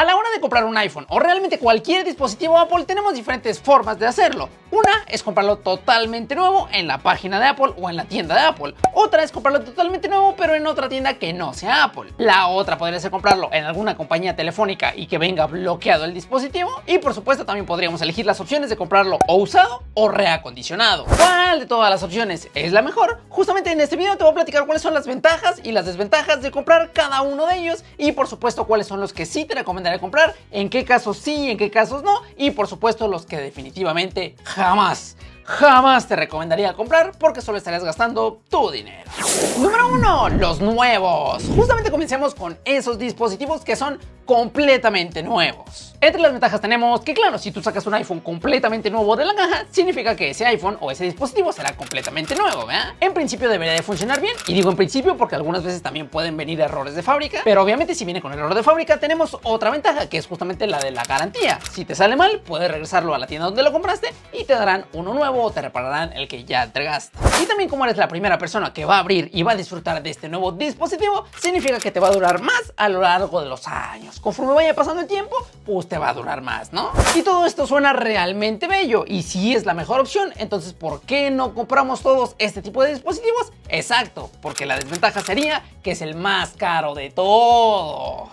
A la hora de comprar un iPhone o realmente cualquier dispositivo Apple, tenemos diferentes formas de hacerlo. Una es comprarlo totalmente nuevo en la página de Apple o en la tienda de Apple. Otra es comprarlo totalmente nuevo pero en otra tienda que no sea Apple. La otra podría ser comprarlo en alguna compañía telefónica y que venga bloqueado el dispositivo. Y por supuesto también podríamos elegir las opciones de comprarlo o usado o reacondicionado. ¿Cuál de todas las opciones es la mejor? Justamente en este video te voy a platicar cuáles son las ventajas y las desventajas de comprar cada uno de ellos. Y por supuesto cuáles son los que sí te recomendaré comprar, en qué casos sí, en qué casos no. Y por supuesto los que definitivamente jamás te recomendaría comprar porque solo estarías gastando tu dinero. Número 1. Los nuevos. Justamente comencemos con esos dispositivos que son completamente nuevos. Entre las ventajas tenemos que, claro, si tú sacas un iPhone completamente nuevo de la caja, significa que ese iPhone o ese dispositivo será completamente nuevo, ¿verdad? En principio debería de funcionar bien, y digo en principio porque algunas veces también pueden venir errores de fábrica, pero obviamente si viene con error de fábrica tenemos otra ventaja, que es justamente la de la garantía. Si te sale mal, puedes regresarlo a la tienda donde lo compraste y te darán uno nuevo o te repararán el que ya entregaste. Y también, como eres la primera persona que va a abrir y va a disfrutar de este nuevo dispositivo, significa que te va a durar más a lo largo de los años. Conforme vaya pasando el tiempo, pues te va a durar más, ¿no? Y todo esto suena realmente bello, y si es la mejor opción, entonces ¿por qué no compramos todos este tipo de dispositivos? Exacto, porque la desventaja sería que es el más caro de todos.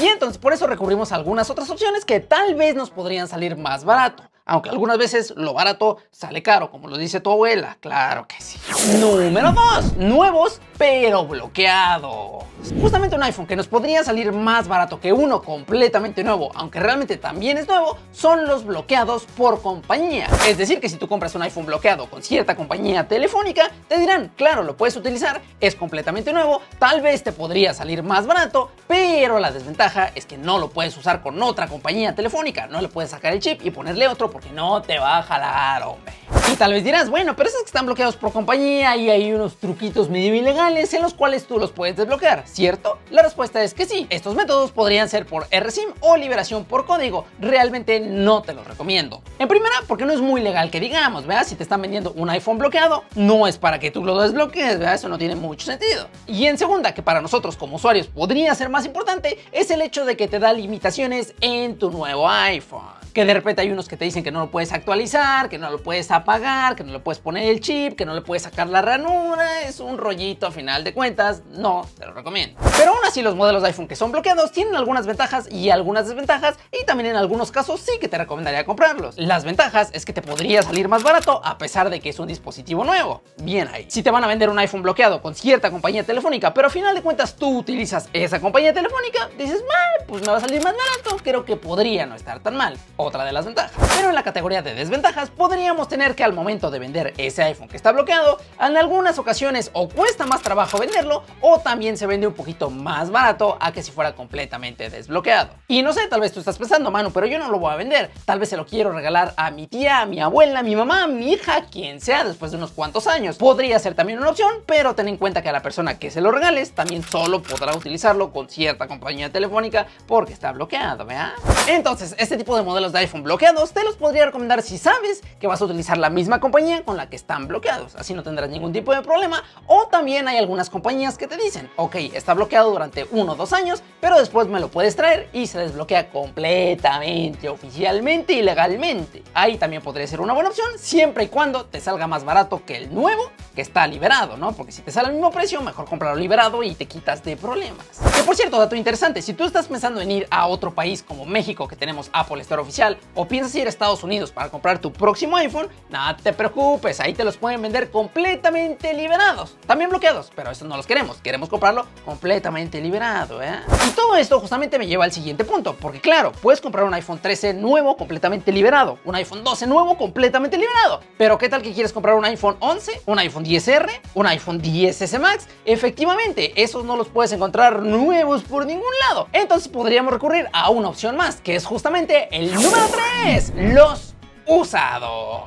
Y entonces por eso recurrimos a algunas otras opciones que tal vez nos podrían salir más barato. Aunque algunas veces lo barato sale caro, como lo dice tu abuela, claro que sí. Número 2. Nuevos pero bloqueados. Justamente un iPhone que nos podría salir más barato que uno completamente nuevo, aunque realmente también es nuevo, son los bloqueados por compañía. Es decir, que si tú compras un iPhone bloqueado con cierta compañía telefónica, te dirán, claro, lo puedes utilizar, es completamente nuevo, tal vez te podría salir más barato, pero la desventaja es que no lo puedes usar con otra compañía telefónica, no le puedes sacar el chip y ponerle otro, porque no te va a jalar, hombre. Y tal vez dirás, bueno, pero esos que están bloqueados por compañía y hay unos truquitos medio ilegales en los cuales tú los puedes desbloquear, ¿cierto? La respuesta es que sí. Estos métodos podrían ser por RSIM o liberación por código. Realmente no te los recomiendo. En primera, porque no es muy legal que digamos, ¿verdad? Si te están vendiendo un iPhone bloqueado, no es para que tú lo desbloquees, ¿verdad? Eso no tiene mucho sentido. Y en segunda, que para nosotros como usuarios podría ser más importante, es el hecho de que te da limitaciones en tu nuevo iPhone. Que de repente hay unos que te dicen que no lo puedes actualizar, que no lo puedes apagar, que no le puedes poner el chip, que no le puedes sacar la ranura. Es un rollito a final de cuentas, no te lo recomiendo. Pero aún así los modelos de iPhone que son bloqueados tienen algunas ventajas y algunas desventajas, y también en algunos casos sí que te recomendaría comprarlos. Las ventajas es que te podría salir más barato a pesar de que es un dispositivo nuevo. Bien ahí. Si te van a vender un iPhone bloqueado con cierta compañía telefónica, pero a final de cuentas tú utilizas esa compañía telefónica, dices, pues me va a salir más barato, creo que podría no estar tan mal. Otra de las ventajas. Pero en la categoría de desventajas podríamos tener que al momento de vender ese iPhone que está bloqueado, en algunas ocasiones o cuesta más trabajo venderlo, o también se vende un poquito más barato a que si fuera completamente desbloqueado. Y no sé, tal vez tú estás pensando, Manu, pero yo no lo voy a vender, tal vez se lo quiero regalar a mi tía, a mi abuela, a mi mamá, a mi hija, quien sea, después de unos cuantos años. Podría ser también una opción, pero ten en cuenta que a la persona que se lo regales también solo podrá utilizarlo con cierta compañía telefónica porque está bloqueado, ¿verdad? Entonces, este tipo de modelos de iPhone bloqueados te los podría recomendar si sabes que vas a utilizar la misma compañía con la que están bloqueados, así no tendrás ningún tipo de problema. O también hay algunas compañías que te dicen, ok, está bloqueado durante 1 o 2 años, pero después me lo puedes traer y se desbloquea completamente, oficialmente y legalmente. Ahí también podría ser una buena opción, siempre y cuando te salga más barato que el nuevo que está liberado, ¿no? Porque si te sale al mismo precio, mejor comprarlo liberado y te quitas de problemas. Que por cierto, dato interesante, si tú estás pensando en ir a otro país como México, que tenemos Apple Store oficial, o piensas ir a Estados Unidos para comprar tu próximo iPhone, no te preocupes, ahí te los pueden vender completamente liberados, también bloqueados, pero estos no los queremos, queremos comprarlo completamente liberado, ¿eh? Y todo esto justamente me lleva al siguiente punto, porque claro, puedes comprar un iPhone 13 nuevo completamente liberado, un iPhone 12 nuevo completamente liberado, pero ¿qué tal que quieres comprar un iPhone 11, un iPhone XR, un iPhone XS Max? Efectivamente, esos no los puedes encontrar nuevos por ningún lado, entonces podríamos recurrir a una opción más, que es justamente el Número 3. Los usados.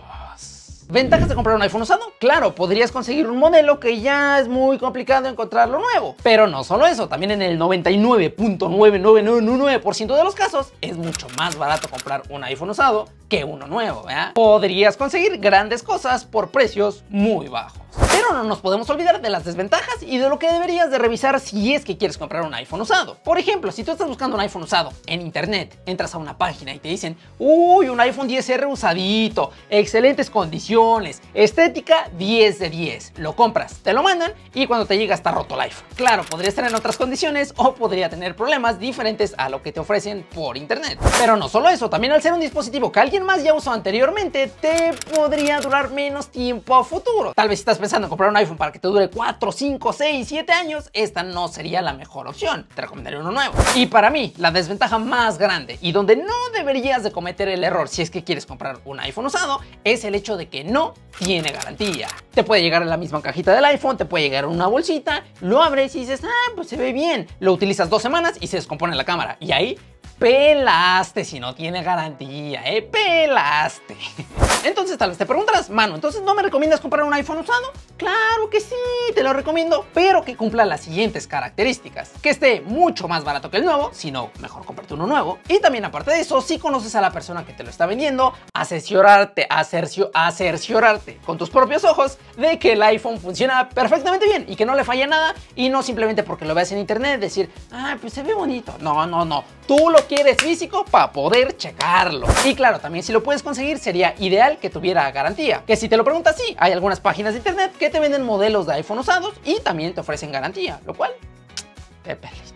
¿Ventajas de comprar un iPhone usado? Claro, podrías conseguir un modelo que ya es muy complicado encontrarlo nuevo. Pero no solo eso, también en el 99.9999% de los casos es mucho más barato comprar un iPhone usado que uno nuevo, ¿verdad? Podrías conseguir grandes cosas por precios muy bajos. Pero no nos podemos olvidar de las desventajas y de lo que deberías de revisar si es que quieres comprar un iPhone usado. Por ejemplo, si tú estás buscando un iPhone usado en internet, entras a una página y te dicen, uy, un iPhone XR usadito, excelentes condiciones, estética 10 de 10. Lo compras, te lo mandan y cuando te llega está roto el iPhone. Claro, podría estar en otras condiciones o podría tener problemas diferentes a lo que te ofrecen por internet. Pero no solo eso, también al ser un dispositivo que alguien más ya usó anteriormente, te podría durar menos tiempo a futuro. Tal vez si estás pensando en comprar un iPhone para que te dure 4, 5, 6, 7 años, esta no sería la mejor opción. Te recomendaría uno nuevo. Y para mí, la desventaja más grande y donde no deberías de cometer el error si es que quieres comprar un iPhone usado, es el hecho de que no tiene garantía. Te puede llegar en la misma cajita del iPhone, te puede llegar en una bolsita, lo abres y dices, ah, pues se ve bien. Lo utilizas 2 semanas y se descompone la cámara. Y ahí pelaste si no tiene garantía, pelaste. Entonces tal vez te preguntarás, Manu, ¿entonces no me recomiendas comprar un iPhone usado? Claro que sí, te lo recomiendo, pero que cumpla las siguientes características. Que esté mucho más barato que el nuevo, si no, mejor cómprate uno nuevo. Y también aparte de eso, si conoces a la persona que te lo está vendiendo, acerciorarte con tus propios ojos de que el iPhone funciona perfectamente bien y que no le falla nada y no simplemente porque lo veas en internet decir, ah, pues se ve bonito. No, no, no, tú lo quieres físico para poder checarlo. Y claro, también si lo puedes conseguir sería ideal que tuviera garantía. Que si te lo preguntas, sí, hay algunas páginas de internet que te venden modelos de iPhone usados y también te ofrecen garantía, lo cual te perdiste.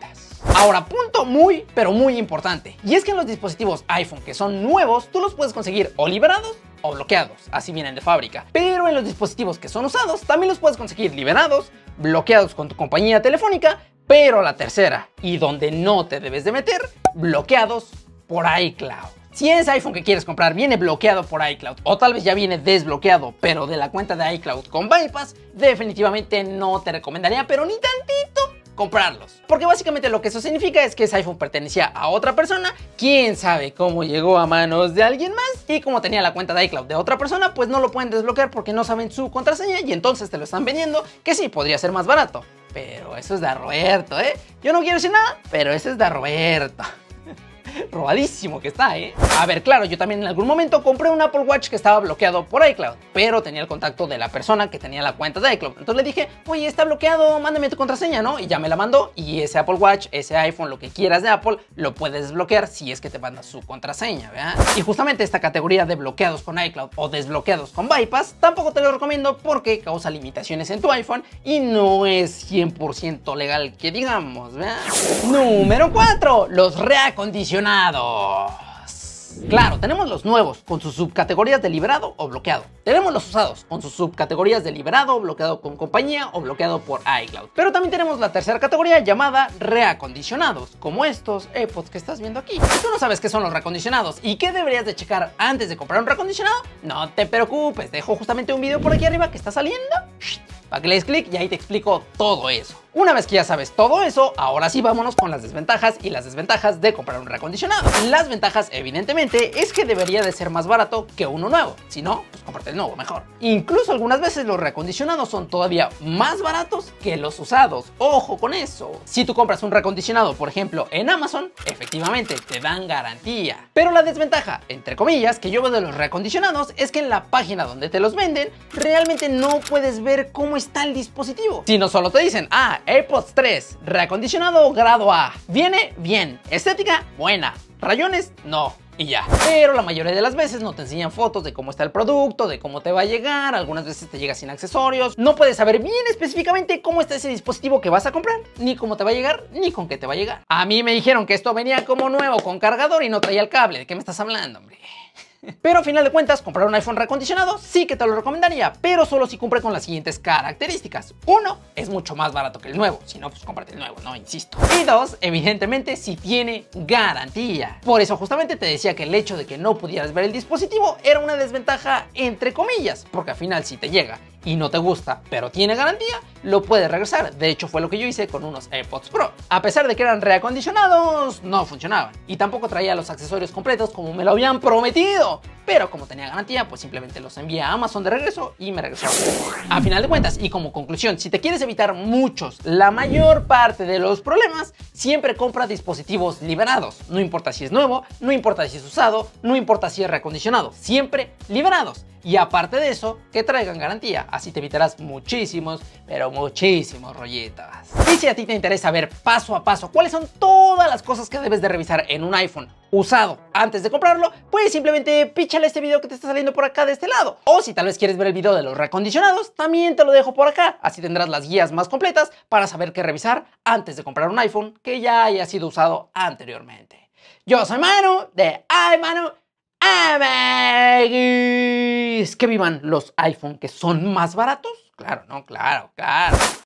Ahora, punto muy, pero muy importante. Y es que en los dispositivos iPhone que son nuevos, tú los puedes conseguir o liberados o bloqueados, así vienen de fábrica. Pero en los dispositivos que son usados, también los puedes conseguir liberados, bloqueados con tu compañía telefónica, pero la tercera, y donde no te debes de meter, bloqueados por iCloud. Si ese iPhone que quieres comprar viene bloqueado por iCloud o tal vez ya viene desbloqueado, pero de la cuenta de iCloud con bypass, definitivamente no te recomendaría, pero ni tantito, comprarlos. Porque básicamente lo que eso significa es que ese iPhone pertenecía a otra persona, quién sabe cómo llegó a manos de alguien más, y como tenía la cuenta de iCloud de otra persona, pues no lo pueden desbloquear porque no saben su contraseña y entonces te lo están vendiendo, que sí, podría ser más barato. Pero eso es de Roberto, Yo no quiero decir nada, pero eso es de Roberto. Robadísimo que está, A ver, claro, yo también en algún momento compré un Apple Watch que estaba bloqueado por iCloud, pero tenía el contacto de la persona que tenía la cuenta de iCloud. Entonces le dije, oye, está bloqueado, mándame tu contraseña, ¿no? Y ya me la mandó y ese Apple Watch, ese iPhone, lo que quieras de Apple, lo puedes desbloquear si es que te manda su contraseña, ¿verdad? Y justamente esta categoría de bloqueados con iCloud o desbloqueados con bypass, tampoco te lo recomiendo porque causa limitaciones en tu iPhone y no es 100% legal que digamos, ¿verdad? Número 4, los reacondicionados. Claro, tenemos los nuevos con sus subcategorías de liberado o bloqueado. Tenemos los usados con sus subcategorías de liberado, bloqueado con compañía o bloqueado por iCloud. Pero también tenemos la tercera categoría llamada reacondicionados, como estos AirPods que estás viendo aquí. Si tú no sabes qué son los reacondicionados y qué deberías de checar antes de comprar un reacondicionado, no te preocupes, dejo justamente un video por aquí arriba que está saliendo para que le des clic y ahí te explico todo eso. Una vez que ya sabes todo eso, ahora sí vámonos con las desventajas y las desventajas de comprar un reacondicionado. Las ventajas, evidentemente, es que debería de ser más barato que uno nuevo. Si no, pues cómprate el nuevo mejor. Incluso algunas veces los reacondicionados son todavía más baratos que los usados. ¡Ojo con eso! Si tú compras un reacondicionado, por ejemplo, en Amazon, efectivamente te dan garantía. Pero la desventaja, entre comillas, que yo veo de los reacondicionados es que en la página donde te los venden, realmente no puedes ver cómo está el dispositivo. Sino solo te dicen, ah, AirPods 3, reacondicionado grado A. Viene bien, estética buena, rayones no. Y ya. Pero la mayoría de las veces no te enseñan fotos de cómo está el producto, de cómo te va a llegar, algunas veces te llega sin accesorios, no puedes saber bien específicamente cómo está ese dispositivo que vas a comprar, ni cómo te va a llegar, ni con qué te va a llegar. A mí me dijeron que esto venía como nuevo con cargador y no traía el cable, ¿de qué me estás hablando, hombre? Pero a final de cuentas, comprar un iPhone reacondicionado sí que te lo recomendaría, pero solo si cumple con las siguientes características. 1, es mucho más barato que el nuevo, si no, pues cómprate el nuevo, no, insisto. Y 2, evidentemente, si tiene garantía. Por eso justamente te decía que el hecho de que no pudieras ver el dispositivo era una desventaja entre comillas, porque al final si te llega y no te gusta, pero tiene garantía, lo puedes regresar. De hecho, fue lo que yo hice con unos AirPods Pro. A pesar de que eran reacondicionados, no funcionaban. Y tampoco traía los accesorios completos como me lo habían prometido. pero como tenía garantía, pues simplemente los envié a Amazon de regreso y me regresó. A final de cuentas y como conclusión, si te quieres evitar la mayor parte de los problemas, siempre compra dispositivos liberados. No importa si es nuevo, no importa si es usado, no importa si es reacondicionado, siempre liberados. Y aparte de eso, que traigan garantía. Así te evitarás muchísimos, pero muchísimos rollitos. Y si a ti te interesa ver paso a paso cuáles son todas las cosas que debes de revisar en un iPhone usado antes de comprarlo, pues simplemente píchale este video que te está saliendo por acá de este lado. O si tal vez quieres ver el video de los reacondicionados, también te lo dejo por acá. Así tendrás las guías más completas para saber qué revisar antes de comprar un iPhone que ya haya sido usado anteriormente. Yo soy Manu de iManu. ¡Que vivan los iPhone que son más baratos! Claro, no, claro, claro.